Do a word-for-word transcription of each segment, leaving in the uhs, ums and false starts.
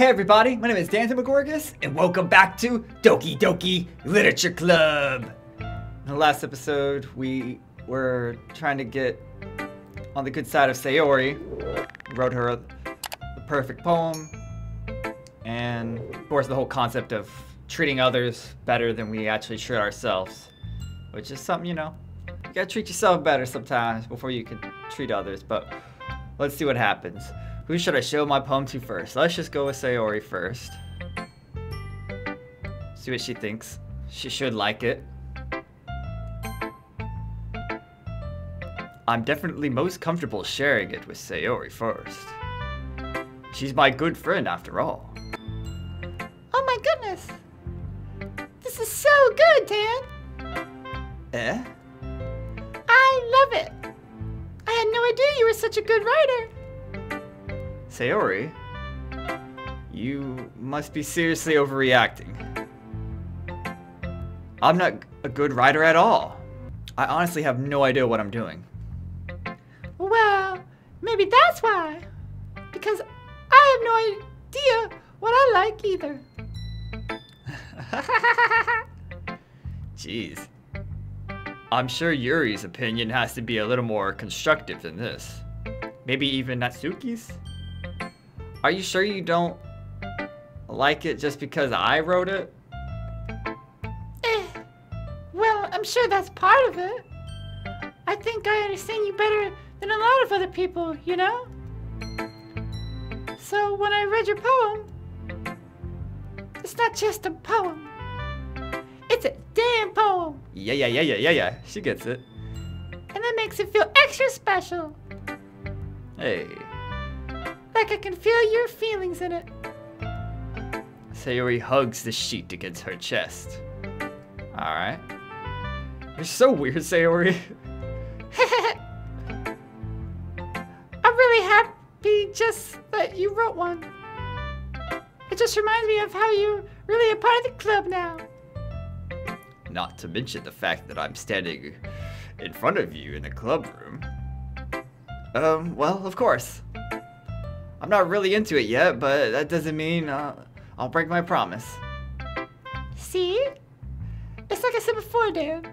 Hey everybody, my name is Dan Demogorgus, and welcome back to Doki Doki Literature Club! In the last episode, we were trying to get on the good side of Sayori. We wrote her the perfect poem, and of course the whole concept of treating others better than we actually treat ourselves. Which is something, you know, you gotta treat yourself better sometimes before you can treat others, but let's see what happens. Who should I show my poem to first? Let's just go with Sayori first. See what she thinks. She should like it. I'm definitely most comfortable sharing it with Sayori first. She's my good friend after all. Oh my goodness! This is so good, Dan! Eh? I love it! I had no idea you were such a good writer! Sayori, you must be seriously overreacting. I'm not a good writer at all. I honestly have no idea what I'm doing. Well, maybe that's why. Because I have no idea what I like either. Jeez. I'm sure Yuri's opinion has to be a little more constructive than this. Maybe even Natsuki's? Are you sure you don't like it just because I wrote it? Eh, well, I'm sure that's part of it. I think I understand you better than a lot of other people, you know? So when I read your poem, it's not just a poem. It's a damn poem. Yeah, yeah, yeah, yeah, yeah, yeah. She gets it. And that makes it feel extra special. Hey. Like I can feel your feelings in it. Sayori hugs the sheet against her chest. Alright. You're so weird, Sayori. I'm really happy just that you wrote one. It just reminds me of how you're really a part of the club now. Not to mention the fact that I'm standing in front of you in the club room. Um, well, of course. I'm not really into it yet, but that doesn't mean uh, I'll break my promise. See? It's like I said before, Dan.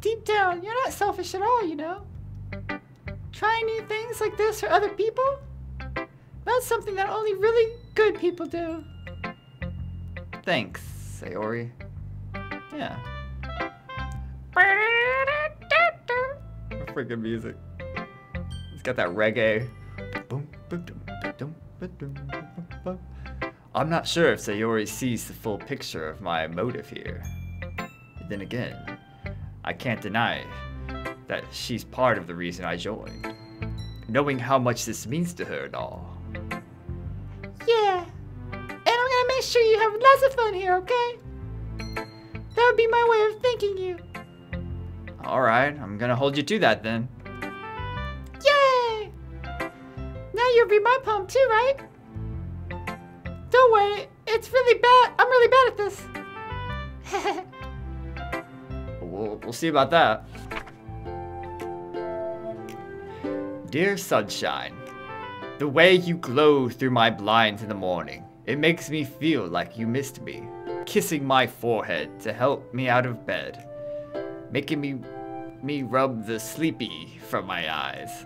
Deep down, you're not selfish at all, you know? Trying new things like this for other people? That's something that only really good people do. Thanks, Sayori. Yeah. Freaking music. It's got that reggae. Boom, boom, boom. I'm not sure if Sayori sees the full picture of my motive here. But then again, I can't deny that she's part of the reason I joined. Knowing how much this means to her and all. Yeah, and I'm gonna make sure you have lots of fun here, okay? That would be my way of thanking you. Alright, I'm gonna hold you to that then. You'll read my poem too, right? Don't worry, it's really bad. I'm really bad at this. we'll, we'll see about that. Dear sunshine, the way you glow through my blinds in the morning, it makes me feel like you missed me, kissing my forehead to help me out of bed, making me, me rub the sleepy from my eyes.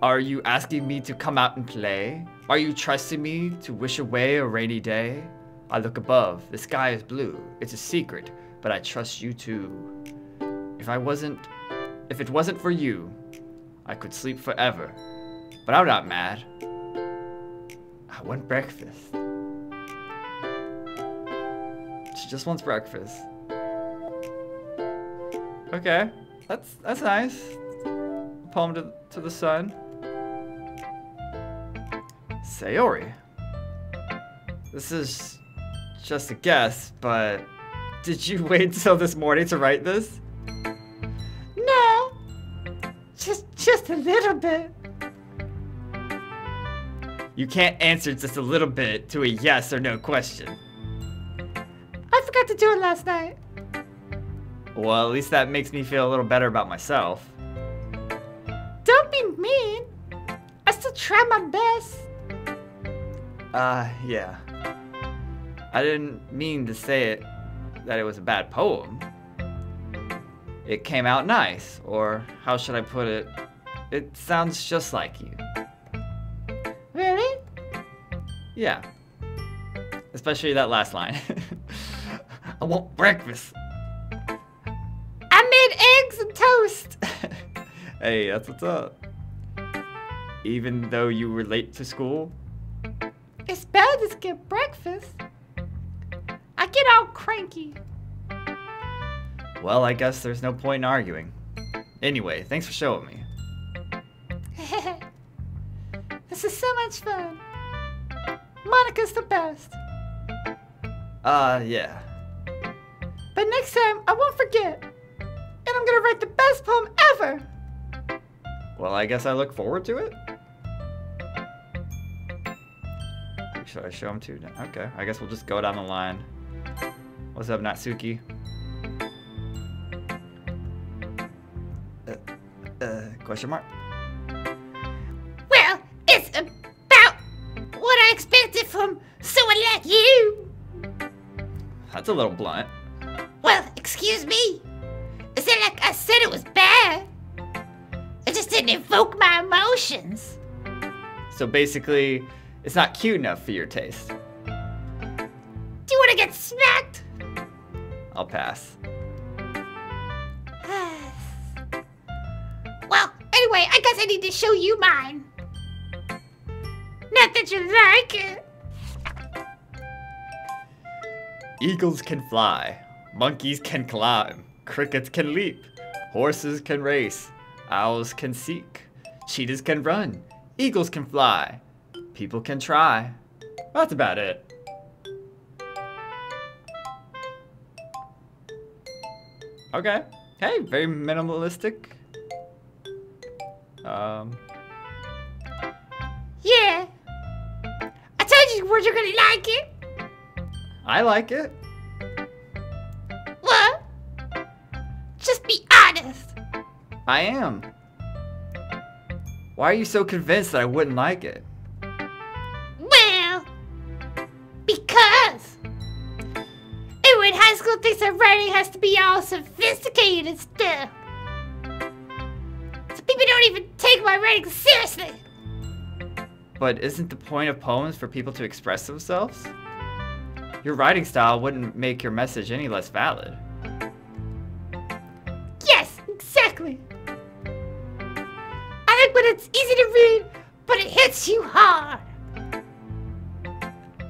Are you asking me to come out and play? Are you trusting me to wish away a rainy day? I look above, the sky is blue. It's a secret, but I trust you too. If I wasn't, if it wasn't for you, I could sleep forever. But I'm not mad. I want breakfast. She just wants breakfast. Okay, that's that's nice. Poem to, to the sun. Sayori, this is just a guess, but did you wait till this morning to write this? No, just just a little bit. You can't answer just a little bit to a yes or no question. I forgot to do it last night. Well, at least that makes me feel a little better about myself. Don't be mean. I still try my best. Uh, yeah. I didn't mean to say it, that it was a bad poem. It came out nice, or how should I put it? It sounds just like you. Really? Yeah. Especially that last line. I want breakfast. I made eggs and toast. Hey, that's what's up. Even though you were late to school? It's bad to skip breakfast. I get all cranky. Well, I guess there's no point in arguing. Anyway, thanks for showing me. This is so much fun. Monika's the best. Uh, yeah. But next time, I won't forget. And I'm gonna write the best poem ever. Well, I guess I look forward to it. Should I show him too? Okay, I guess we'll just go down the line. What's up, Natsuki? Uh, uh, question mark? Well, it's about what I expected from someone like you. That's a little blunt. Well, excuse me? Is it like I said it was bad? It just didn't evoke my emotions. So basically, it's not cute enough for your taste. Do you want to get smacked? I'll pass. Well, anyway, I guess I need to show you mine. Not that you like it. Eagles can fly. Monkeys can climb. Crickets can leap. Horses can race. Owls can seek. Cheetahs can run. Eagles can fly. People can try. That's about it. Okay. Hey, very minimalistic. Um. Yeah. I told you weren't you gonna like it. I like it. What? Just be honest. I am. Why are you so convinced that I wouldn't like it? Thinks that writing has to be all sophisticated stuff. So people don't even take my writing seriously. But isn't the point of poems for people to express themselves? Your writing style wouldn't make your message any less valid. Yes, exactly. I like when it's easy to read, but it hits you hard.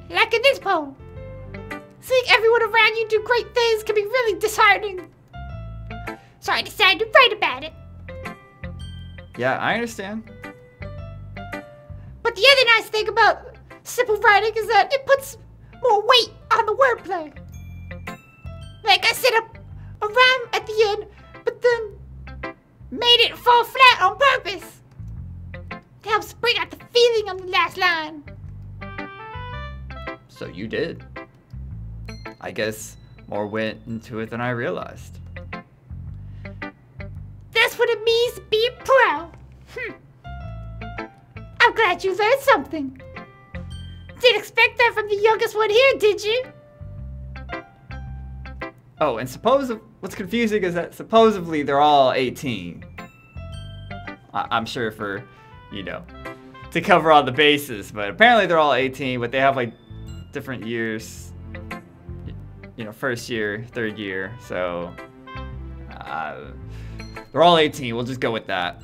Like in this poem. Seeing everyone around you do great things can be really disheartening. So I decided to write about it. Yeah, I understand. But the other nice thing about simple writing is that it puts more weight on the wordplay. Like I set up a rhyme at the end, but then made it fall flat on purpose. It helps bring out the feeling on the last line. So you did. I guess more went into it than I realized. That's what it means to be proud. Hm. I'm glad you learned something. Didn't expect that from the youngest one here, did you? Oh, and suppose what's confusing is that supposedly they're all eighteen. I I'm sure for, you know, to cover all the bases, but apparently they're all eighteen, but they have like different years. You know, first year, third year, so uh, they're all eighteen. We'll just go with that.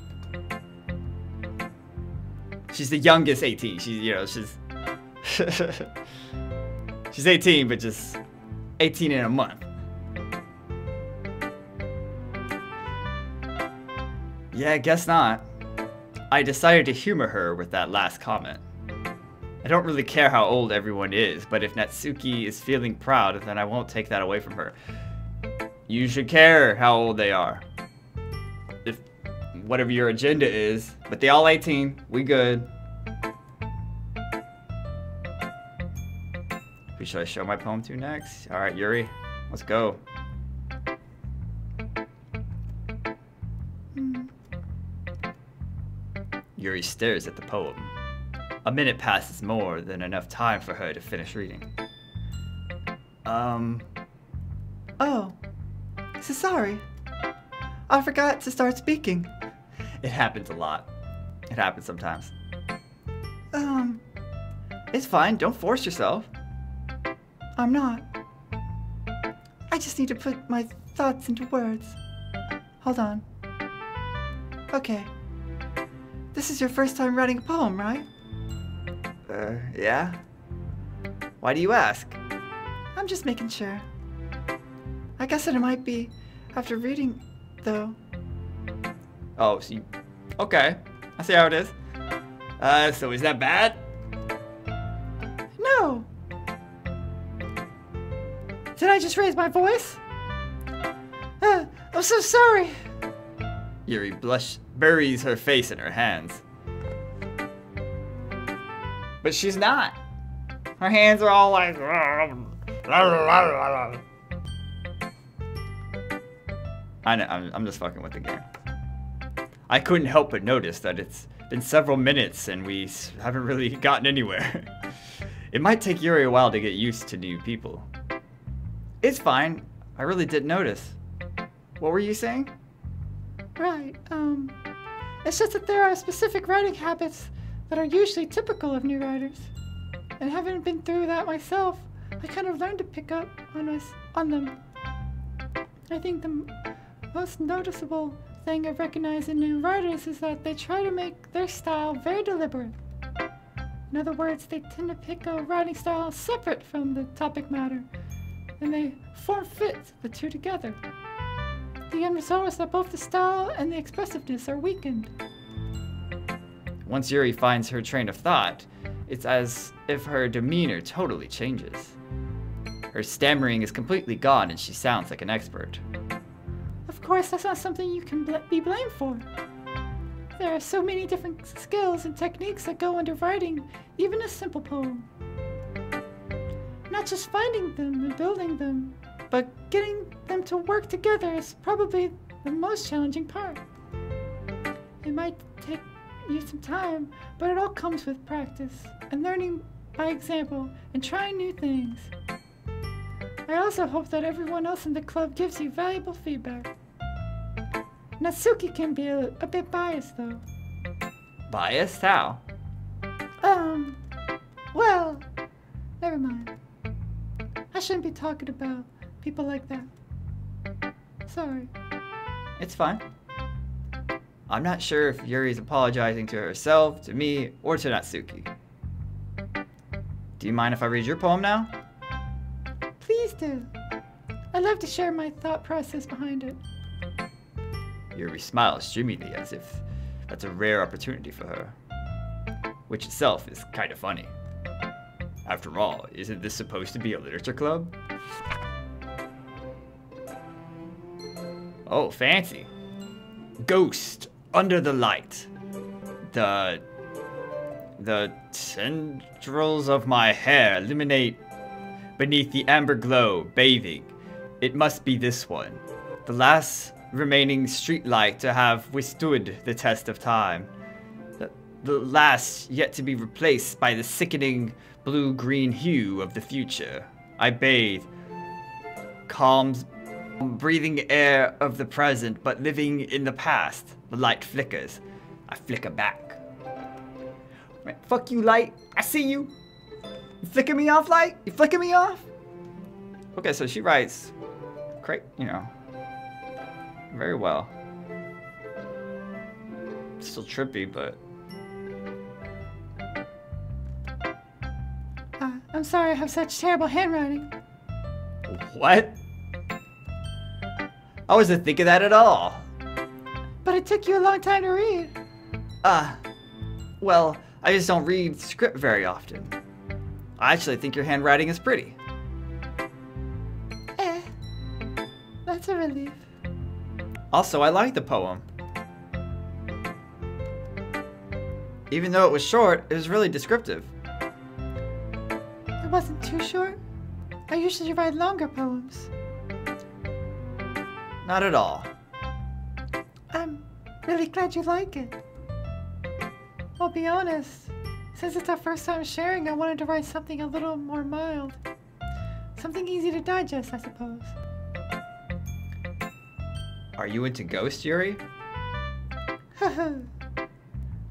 She's the youngest eighteen. She's, you know, she's she's eighteen, but just eighteen in a month. Yeah, I guess not. I decided to humor her with that last comment. I don't really care how old everyone is, but if Natsuki is feeling proud, then I won't take that away from her. You should care how old they are. If whatever your agenda is, but they all eighteen, we good. Who should I show my poem to next? All right, Yuri, let's go. Mm. Yuri stares at the poem. A minute passes more than enough time for her to finish reading. Um... Oh. So sorry. I forgot to start speaking. It happens a lot. It happens sometimes. Um... It's fine, don't force yourself. I'm not. I just need to put my thoughts into words. Hold on. Okay. This is your first time writing a poem, right? Uh, yeah. Why do you ask? I'm just making sure. I guess that it might be after reading, though. Oh, so you... Okay. I see how it is. Uh, so is that bad? No! Did I just raise my voice? Uh, I'm so sorry! Yuri blush buries her face in her hands. But she's not. Her hands are all like... I know, I'm, I'm just fucking with the game. I couldn't help but notice that it's been several minutes and we haven't really gotten anywhere. It might take Yuri a while to get used to new people. It's fine. I really did notice. What were you saying? Right, um... It's just that there are specific writing habits that are usually typical of new writers. And having been through that myself, I kind of learned to pick up on us on them. I think the most noticeable thing of recognizing new writers is that they try to make their style very deliberate. In other words, they tend to pick a writing style separate from the topic matter, and they form-fit the two together. The end result is that both the style and the expressiveness are weakened. Once Yuri finds her train of thought, it's as if her demeanor totally changes. Her stammering is completely gone and she sounds like an expert. Of course, that's not something you can bl- be blamed for. There are so many different skills and techniques that go into writing even a simple poem. Not just finding them and building them, but getting them to work together is probably the most challenging part. It might take you some time, but it all comes with practice and learning by example and trying new things. I also hope that everyone else in the club gives you valuable feedback. Natsuki can be a, a bit biased, though. Biased? How? Um, well, never mind. I shouldn't be talking about people like that. Sorry. It's fine. I'm not sure if Yuri's apologizing to herself, to me, or to Natsuki. Do you mind if I read your poem now? Please do. I'd love to share my thought process behind it. Yuri smiles dreamily as if that's a rare opportunity for her, which itself is kind of funny. After all, isn't this supposed to be a literature club? Oh, fancy. Ghost under the light. The... The tendrils of my hair illuminate beneath the amber glow, bathing. It must be this one. The last remaining streetlight to have withstood the test of time. The, the last yet to be replaced by the sickening blue-green hue of the future. I bathe. Calms... breathing air of the present, but living in the past. The light flickers. I flicker back. Man, fuck you, light. I see you. You flicker me off, light? You flicker me off? Okay, so she writes, great, you know, very well. Still trippy, but... Uh, I'm sorry I have such terrible handwriting. What? I wasn't thinking that at all. But it took you a long time to read. Ah, uh, well, I just don't read script very often. I actually think your handwriting is pretty. Eh, that's a relief. Also, I like the poem. Even though it was short, it was really descriptive. It wasn't too short. I usually write longer poems. Not at all. I'm really glad you like it. I'll be honest, Since it's our first time sharing, I wanted to write something a little more mild. Something easy to digest, I suppose. Are you into ghosts, Yuri?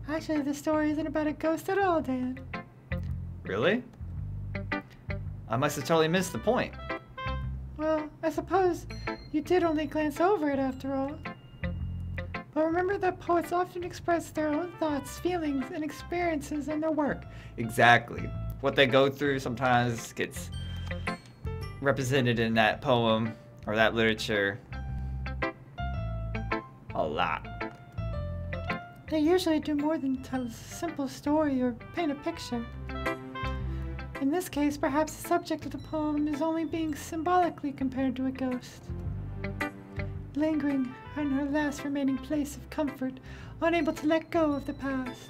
Actually, this story isn't about a ghost at all, Dan. Really? I must have totally missed the point. Well, I suppose you did only glance over it after all. But remember that poets often express their own thoughts, feelings, and experiences in their work. Exactly. What they go through sometimes gets represented in that poem or that literature a lot. They usually do more than tell a simple story or paint a picture. In this case, perhaps the subject of the poem is only being symbolically compared to a ghost. Lingering on her last remaining place of comfort, unable to let go of the past,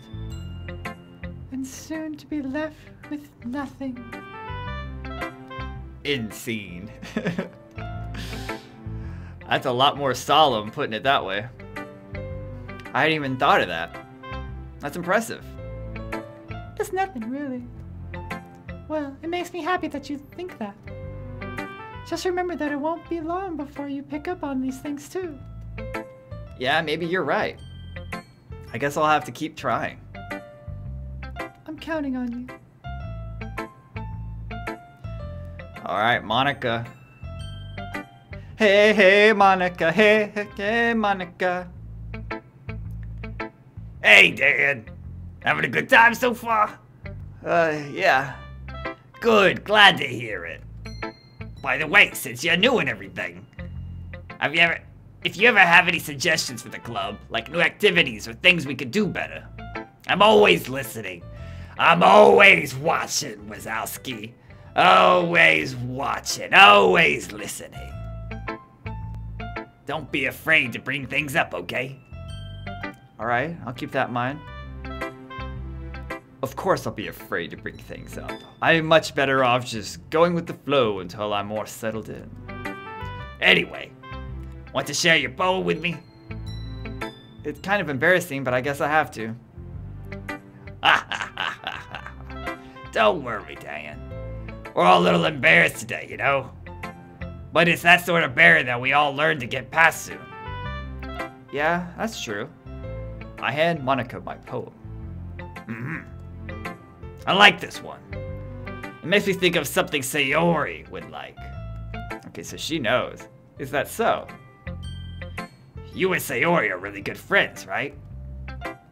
and soon to be left with nothing. Insane. That's a lot more solemn, putting it that way. I hadn't even thought of that. That's impressive. It's nothing, really. Well, it makes me happy that you think that. Just remember that it won't be long before you pick up on these things, too. Yeah, maybe you're right. I guess I'll have to keep trying. I'm counting on you. All right, Monika. Hey, hey, Monika. Hey, hey, hey, Monika. Hey, Dan. Having a good time so far? Uh, yeah. Good. Glad to hear it. By the way, since you're new and everything, have you ever, if you ever have any suggestions for the club, like new activities or things we could do better, I'm always listening. I'm always watching, Wazowski. Always watching, always listening. Don't be afraid to bring things up, okay? All right, I'll keep that in mind. Of course I'll be afraid to bring things up. I'm much better off just going with the flow until I'm more settled in. Anyway, want to share your poem with me? It's kind of embarrassing, but I guess I have to. Don't worry, Dan. We're all a little embarrassed today, you know? But it's that sort of barrier that we all learn to get past soon. Yeah, that's true. I hand Monika my poem. Mm-hmm. I like this one. It makes me think of something Sayori would like. Okay, so she knows. Is that so? You and Sayori are really good friends, right?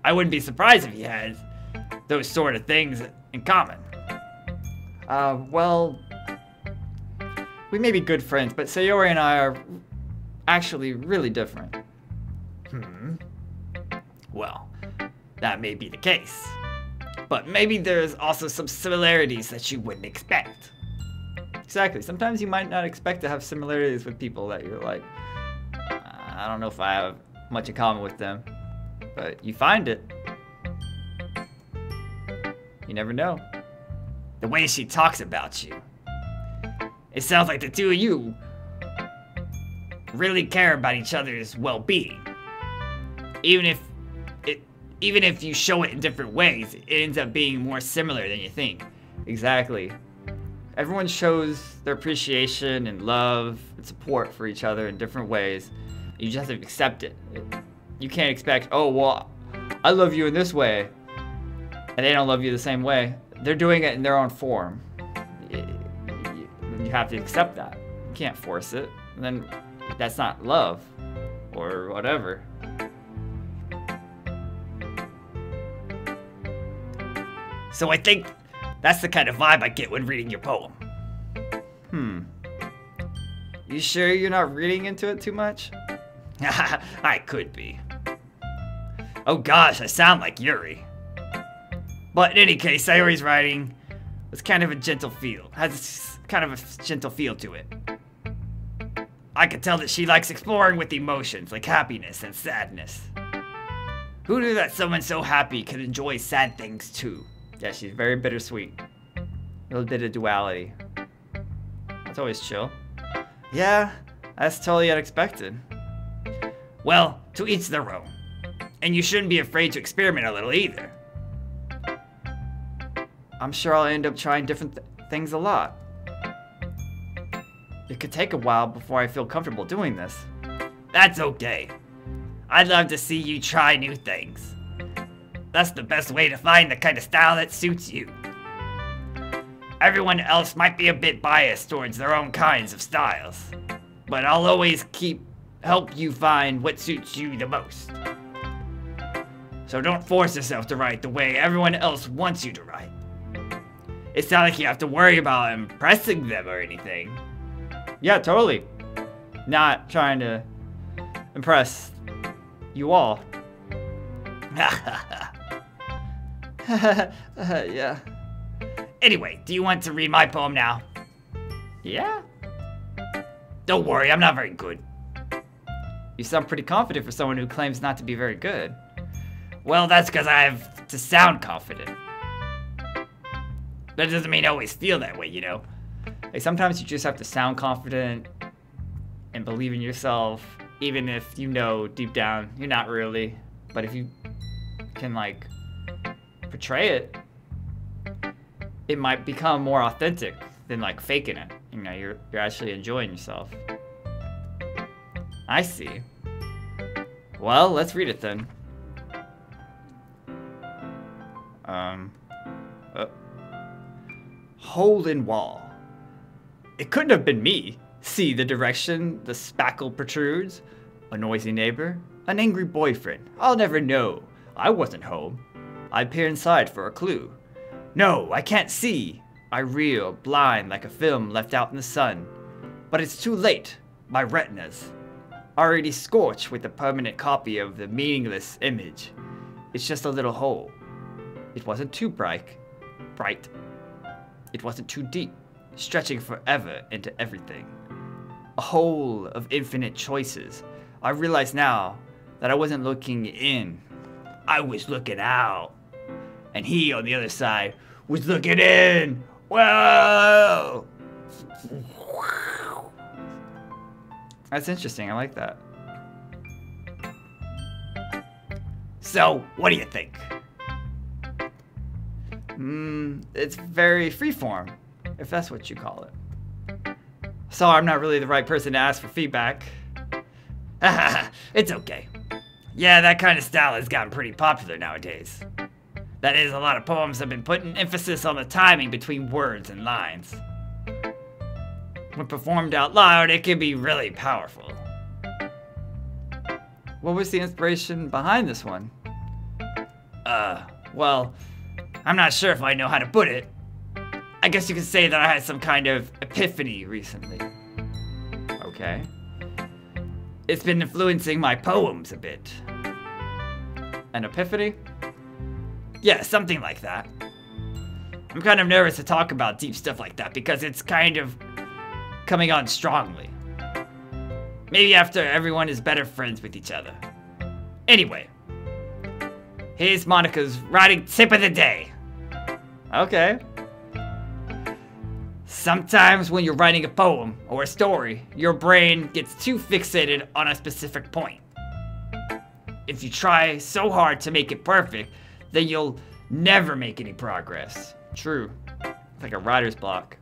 I wouldn't be surprised if you had those sort of things in common. Uh, well, we may be good friends, but Sayori and I are actually really different. Hmm. Well, that may be the case. But maybe there's also some similarities that you wouldn't expect. Exactly. Sometimes you might not expect to have similarities with people that you're like, I don't know if I have much in common with them. But you find it. You never know. The way she talks about you. It sounds like the two of you really care about each other's well-being. Even if Even if you show it in different ways, it ends up being more similar than you think. Exactly. Everyone shows their appreciation and love and support for each other in different ways. You just have to accept it. You can't expect, oh, well, I love you in this way, and they don't love you the same way. They're doing it in their own form. You have to accept that. You can't force it. And then that's not love or whatever. So I think that's the kind of vibe I get when reading your poem. Hmm. You sure you're not reading into it too much? I could be. Oh gosh, I sound like Yuri. But in any case, Sayori's writing was kind of a gentle feel. Has kind of a gentle feel to it. I could tell that she likes exploring with emotions like happiness and sadness. Who knew that someone so happy could enjoy sad things too? Yeah, she's very bittersweet. A little bit of duality. That's always chill. Yeah, that's totally unexpected. Well, to each their own. And you shouldn't be afraid to experiment a little either. I'm sure I'll end up trying different th things a lot. It could take a while before I feel comfortable doing this. That's okay. I'd love to see you try new things. That's the best way to find the kind of style that suits you. Everyone else might be a bit biased towards their own kinds of styles, but I'll always keep help you find what suits you the most. So don't force yourself to write the way everyone else wants you to write. It's not like you have to worry about impressing them or anything. Yeah, totally. Not trying to impress you all. Yeah. Anyway, do you want to read my poem now? Yeah. Don't worry, I'm not very good. You sound pretty confident for someone who claims not to be very good. Well, that's because I have to sound confident. That doesn't mean I always feel that way, you know? Like, sometimes you just have to sound confident and believe in yourself, even if you know deep down you're not really. But if you can, like, portray it, it might become more authentic than, like, faking it. You know, you're, you're actually enjoying yourself. I see. Well, let's read it then. Um. Uh, hole in wall. It couldn't have been me. See the direction the spackle protrudes. A noisy neighbor. An angry boyfriend. I'll never know. I wasn't home. I peer inside for a clue. No, I can't see. I reel, blind like a film left out in the sun. But it's too late. My retinas. Already scorched with a permanent copy of the meaningless image. It's just a little hole. It wasn't too bright. Bright. It wasn't too deep. Stretching forever into everything. A hole of infinite choices. I realize now that I wasn't looking in. I was looking out. And he, on the other side, was looking in. Whoa! That's interesting. I like that. So, what do you think? Hmm, it's very freeform, if that's what you call it. Sorry, I'm not really the right person to ask for feedback. It's okay. Yeah, that kind of style has gotten pretty popular nowadays. That is, a lot of poems have been putting emphasis on the timing between words and lines. When performed out loud, it can be really powerful. What was the inspiration behind this one? Uh, well, I'm not sure if I know how to put it. I guess you could say that I had some kind of epiphany recently. Okay. It's been influencing my poems a bit. An epiphany? Yeah, something like that. I'm kind of nervous to talk about deep stuff like that because it's kind of coming on strongly. Maybe after everyone is better friends with each other. Anyway. Here's Monika's writing tip of the day. Okay. Sometimes when you're writing a poem or a story, your brain gets too fixated on a specific point. If you try so hard to make it perfect, then you'll never make any progress. True. It's like a writer's block.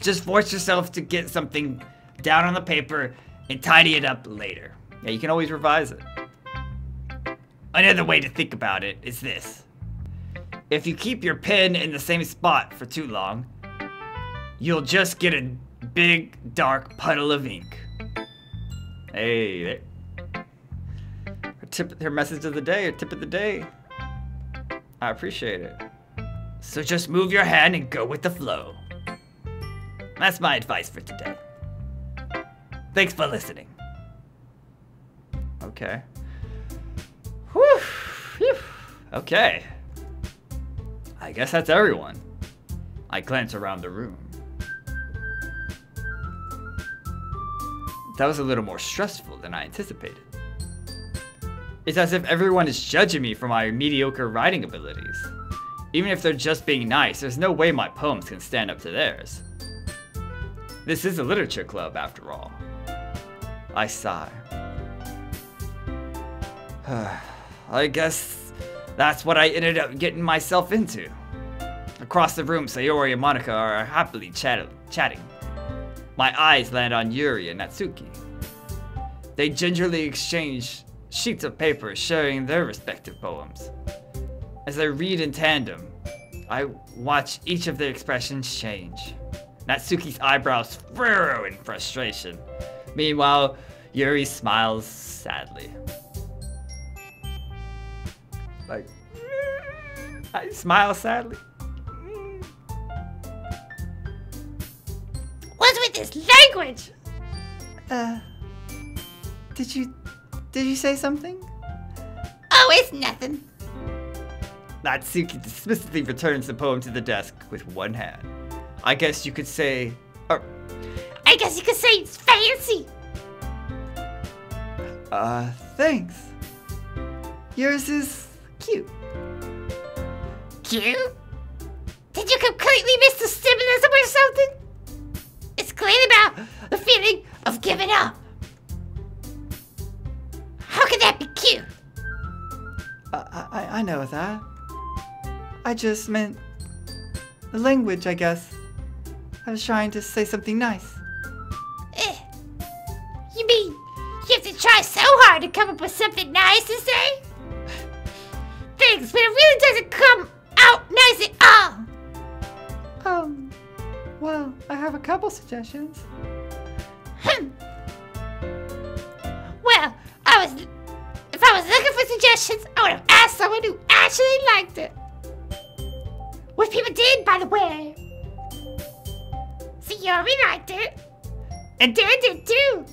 Just force yourself to get something down on the paper and tidy it up later. Yeah, you can always revise it. Another way to think about it is this. If you keep your pen in the same spot for too long, you'll just get a big, dark puddle of ink. Hey, there. Her, tip, her message of the day, her tip of the day. I appreciate it. So just move your hand and go with the flow. That's my advice for today. Thanks for listening. Okay. Whew, whew. Okay. I guess that's everyone. I glance around the room. That was a little more stressful than I anticipated. It's as if everyone is judging me for my mediocre writing abilities. Even if they're just being nice, there's no way my poems can stand up to theirs. This is a literature club, after all. I sigh. I guess that's what I ended up getting myself into. Across the room, Sayori and Monika are happily chat chatting. My eyes land on Yuri and Natsuki. They gingerly exchange sheets of paper sharing their respective poems. As I read in tandem, I watch each of their expressions change. Natsuki's eyebrows furrow in frustration. Meanwhile, Yuri smiles sadly. Like, I smile sadly. What's with this language? Uh, did you, did you say something? Oh, it's nothing. Natsuki dismissively returns the poem to the desk with one hand. I guess you could say, or, I guess you could say it's fancy. Uh, thanks. Yours is cute. Cute? Did you completely miss the symbolism or something? It's clearly about the feeling of giving up. How could that be cute? I, I, I know that. I just meant the language, I guess. I was trying to say something nice. Eh. You mean you have to try so hard to come up with something nice to say? Thanks, but it really doesn't come out nice at all. Um, well, I have a couple suggestions. Hmm. Well, I was... If I was looking for suggestions, I would have asked someone who actually liked it. Which people did, by the way. Sayori liked it. And Dan did too.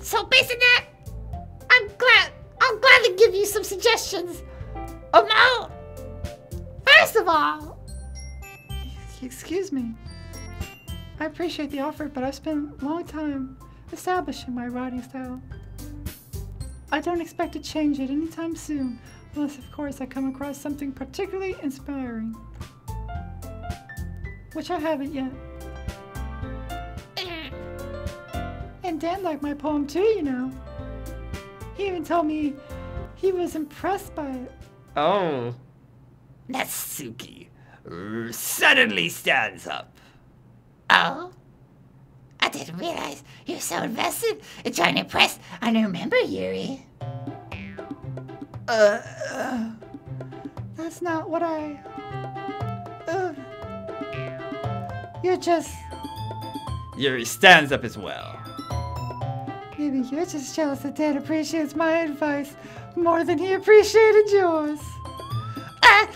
So based on that, I'm glad I'll gladly give you some suggestions of my own. First of all... Excuse me. I appreciate the offer, but I've spent a long time establishing my writing style. I don't expect to change it anytime soon, unless of course I come across something particularly inspiring. Which I haven't yet. And Dan liked my poem too, you know. He even told me he was impressed by it. Oh. Natsuki suddenly stands up. Oh? I didn't realize you were so invested in trying to impress. I don't remember, Yuri. Uh, uh, that's not what I... Uh, you're just... Yuri stands up as well. Maybe you're just jealous that Dan appreciates my advice more than he appreciated yours. Uh,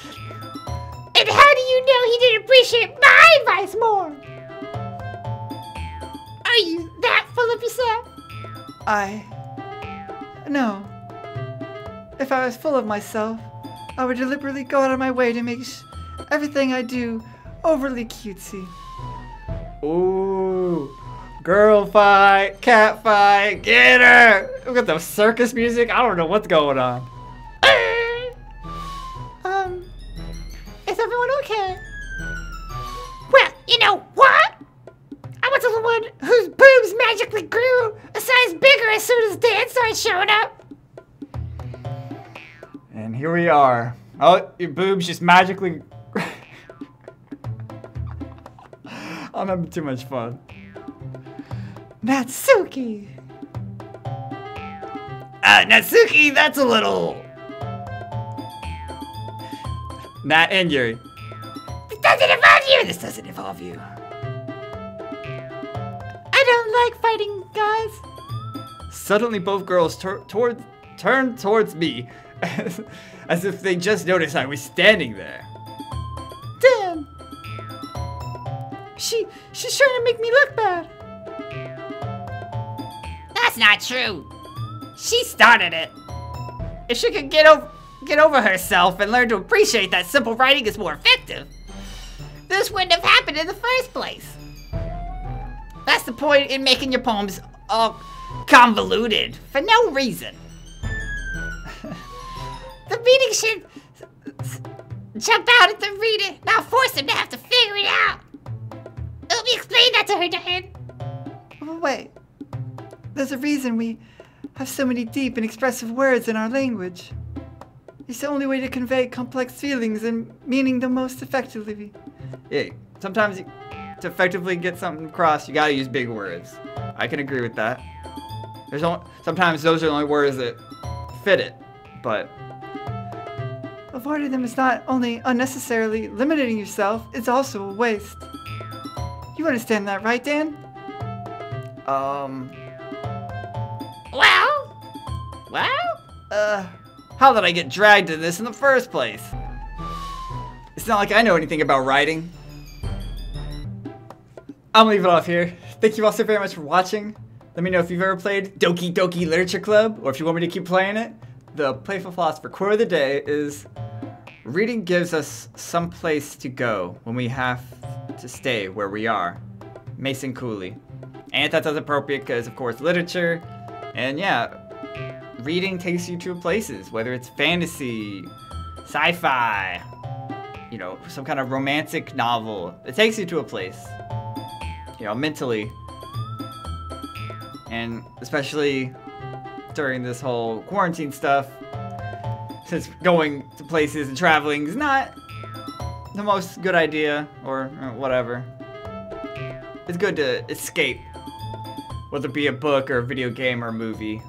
and how do you know he didn't appreciate my advice more? Are you that full of yourself? I... No. If I was full of myself, I would deliberately go out of my way to make sh everything I do overly cutesy. Ooh. Girl fight, cat fight, get her! Look at the circus music. I don't know what's going on. Um, is everyone okay? Well, you know what? To the one whose boobs magically grew a size bigger as soon as Dan started showing up. And here we are. Oh, your boobs just magically... I'm having too much fun. Natsuki! Uh, Natsuki, that's a little... Nat and Yuri. This doesn't involve you! This doesn't involve you. I don't like fighting, guys. Suddenly, both girls toward, turned towards me as, as if they just noticed I was standing there. Damn! She, she's trying to make me look bad. That's not true. She started it. If she could get, o get over herself and learn to appreciate that simple writing is more effective, this wouldn't have happened in the first place. That's the point in making your poems all convoluted for no reason. The reading should jump out at the reader, not force them to have to figure it out. Let me explain that to her, Dan. Wait. There's a reason we have so many deep and expressive words in our language. It's the only way to convey complex feelings and meaning the most effectively. Yeah, sometimes you, to effectively get something across, you gotta use big words. I can agree with that. There's only, sometimes those are the only words that fit it, but... avoiding them is not only unnecessarily limiting yourself, it's also a waste. You understand that, right, Dan? Um... Well? Well? Uh... How did I get dragged to this in the first place? It's not like I know anything about writing. I'm gonna leave it off here. Thank you all so very much for watching. Let me know if you've ever played Doki Doki Literature Club, or if you want me to keep playing it. The Playful Philosopher quote of the day is, reading gives us some place to go when we have to stay where we are. Mason Cooley. And that sounds appropriate because, of course, literature, and yeah, reading takes you to places, whether it's fantasy, sci-fi, you know, some kind of romantic novel. It takes you to a place, you know, mentally. And especially during this whole quarantine stuff, since going to places and traveling is not the most good idea, or, or whatever. It's good to escape, whether it be a book or a video game or a movie.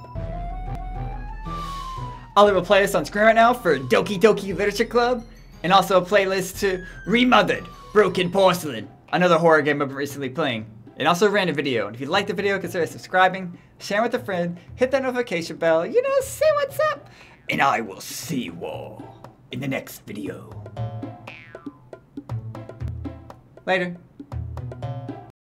I'll leave a playlist on screen right now for Doki Doki Literature Club, and also a playlist to Remothered Broken Porcelain, another horror game I've been recently playing, and also a random video. And if you liked the video, consider subscribing, sharing with a friend, hit that notification bell, you know, say what's up, and I will see you all in the next video. Later.